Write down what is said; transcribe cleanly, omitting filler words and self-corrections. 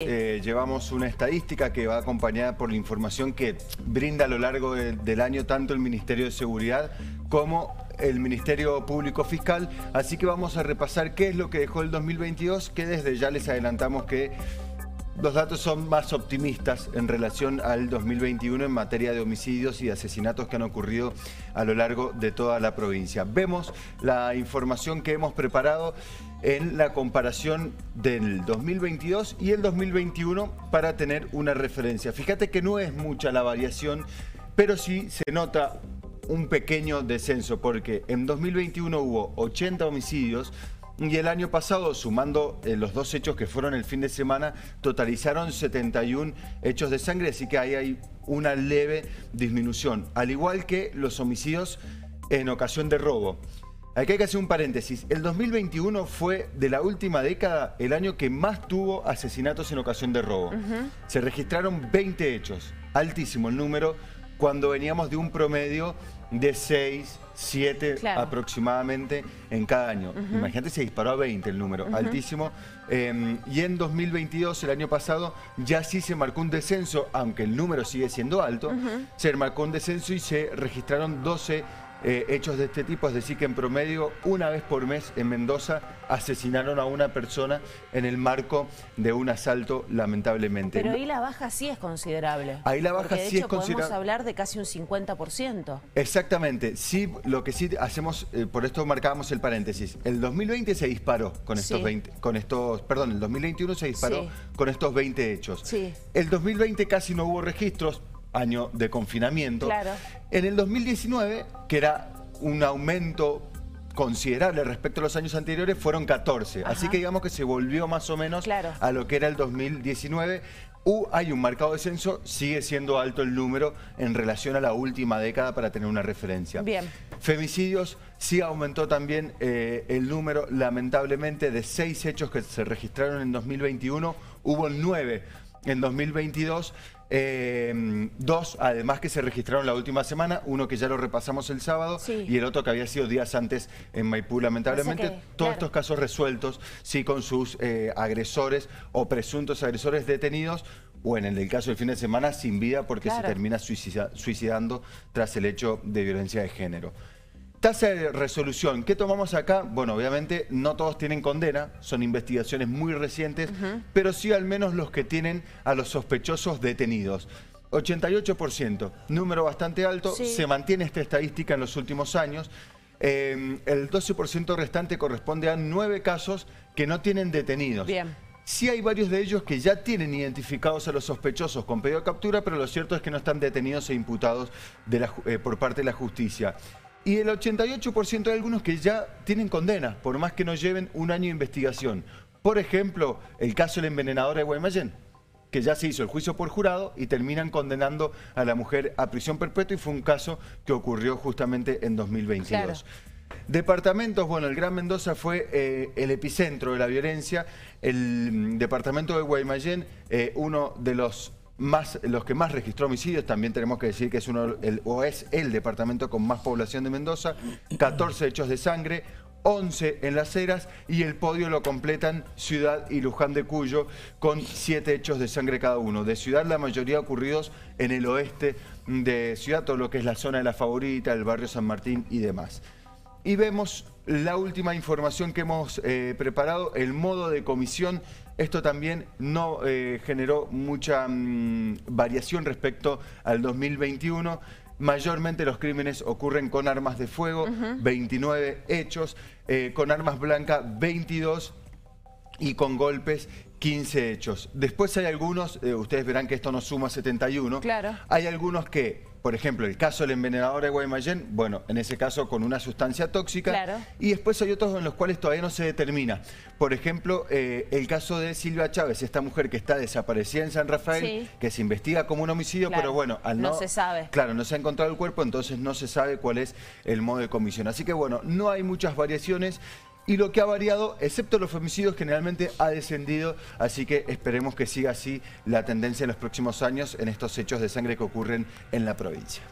Llevamos una estadística que va acompañada por la información que brinda a lo largo del año tanto el Ministerio de Seguridad como el Ministerio Público Fiscal. Así que vamos a repasar qué es lo que dejó el 2022, que desde ya les adelantamos que los datos son más optimistas en relación al 2021 en materia de homicidios y asesinatos que han ocurrido a lo largo de toda la provincia. Vemos la información que hemos preparado en la comparación del 2022 y el 2021 para tener una referencia. Fíjate que no es mucha la variación, pero sí se nota un pequeño descenso, porque en 2021 hubo 80 homicidios, y el año pasado, sumando los dos hechos que fueron el fin de semana, totalizaron 71 hechos de sangre, así que ahí hay una leve disminución, al igual que los homicidios en ocasión de robo. Aquí hay que hacer un paréntesis. El 2021 fue, de la última década, el año que más tuvo asesinatos en ocasión de robo. Se registraron 20 hechos, altísimo el número, cuando veníamos de un promedio de 6, 7 aproximadamente en cada año. Imagínate, se disparó a 20 el número, altísimo. Y en 2022, el año pasado, ya sí se marcó un descenso, aunque el número sigue siendo alto, se marcó un descenso y se registraron 12 hechos de este tipo, es decir que en promedio una vez por mes en Mendoza asesinaron a una persona en el marco de un asalto, lamentablemente. Pero ahí la baja sí es considerable. Ahí la baja sí es considerable. Podemos hablar de casi un 50%. Exactamente. Sí, lo que sí hacemos, por esto marcábamos el paréntesis. El 2020 se disparó con estos 20, perdón, el 2021 se disparó con estos 20 hechos. El 2020 casi no hubo registros, año de confinamiento. En el 2019, que era un aumento considerable respecto a los años anteriores, fueron 14. Así que digamos que se volvió más o menos a lo que era el 2019. Hay un marcado descenso, sigue siendo alto el número en relación a la última década para tener una referencia. Bien. Femicidios, sí aumentó también el número, lamentablemente, de 6 hechos que se registraron en 2021. Hubo 9 en 2022. Dos, además, que se registraron la última semana, uno que ya lo repasamos el sábado y el otro que había sido días antes en Maipú, lamentablemente. O sea que, todos estos casos resueltos, sí, con sus agresores o presuntos agresores detenidos, o en el del caso del fin de semana, sin vida, porque se termina suicidando tras el hecho de violencia de género. Tasa de resolución, ¿qué tomamos acá? Bueno, obviamente no todos tienen condena, son investigaciones muy recientes, pero sí al menos los que tienen a los sospechosos detenidos. 88%, número bastante alto, se mantiene esta estadística en los últimos años. El 12% restante corresponde a 9 casos que no tienen detenidos. Bien. Sí hay varios de ellos que ya tienen identificados a los sospechosos con pedido de captura, pero lo cierto es que no están detenidos e imputados por parte de la justicia. Y el 88% de algunos que ya tienen condenas, por más que no lleven un año de investigación. Por ejemplo, el caso del envenenador de Guaymallén, que ya se hizo el juicio por jurado y terminan condenando a la mujer a prisión perpetua, y fue un caso que ocurrió justamente en 2022. Departamentos, bueno, el Gran Mendoza fue el epicentro de la violencia. El departamento de Guaymallén, uno de los que más registró homicidios, también tenemos que decir que es el departamento con más población de Mendoza, 14 hechos de sangre, 11 en Las Heras, y el podio lo completan Ciudad y Luján de Cuyo con 7 hechos de sangre cada uno. De Ciudad, la mayoría ocurridos en el oeste de Ciudad, todo lo que es la zona de La Favorita, el barrio San Martín y demás. Y vemos la última información que hemos preparado, el modo de comisión. Esto también no generó mucha variación respecto al 2021. Mayormente los crímenes ocurren con armas de fuego, 29 hechos, con armas blancas, 22, y con golpes, 15 hechos. Después hay algunos, ustedes verán que esto nos suma 71. Hay algunos que, por ejemplo, el caso del envenenador de Guaymallén, bueno, en ese caso con una sustancia tóxica. Y después hay otros en los cuales todavía no se determina. Por ejemplo, el caso de Silvia Chávez, esta mujer que está desaparecida en San Rafael, que se investiga como un homicidio, pero bueno, no se sabe. No se ha encontrado el cuerpo, entonces no se sabe cuál es el modo de comisión. Así que bueno, no hay muchas variaciones. Y lo que ha variado, excepto los femicidios, generalmente ha descendido, así que esperemos que siga así la tendencia en los próximos años en estos hechos de sangre que ocurren en la provincia.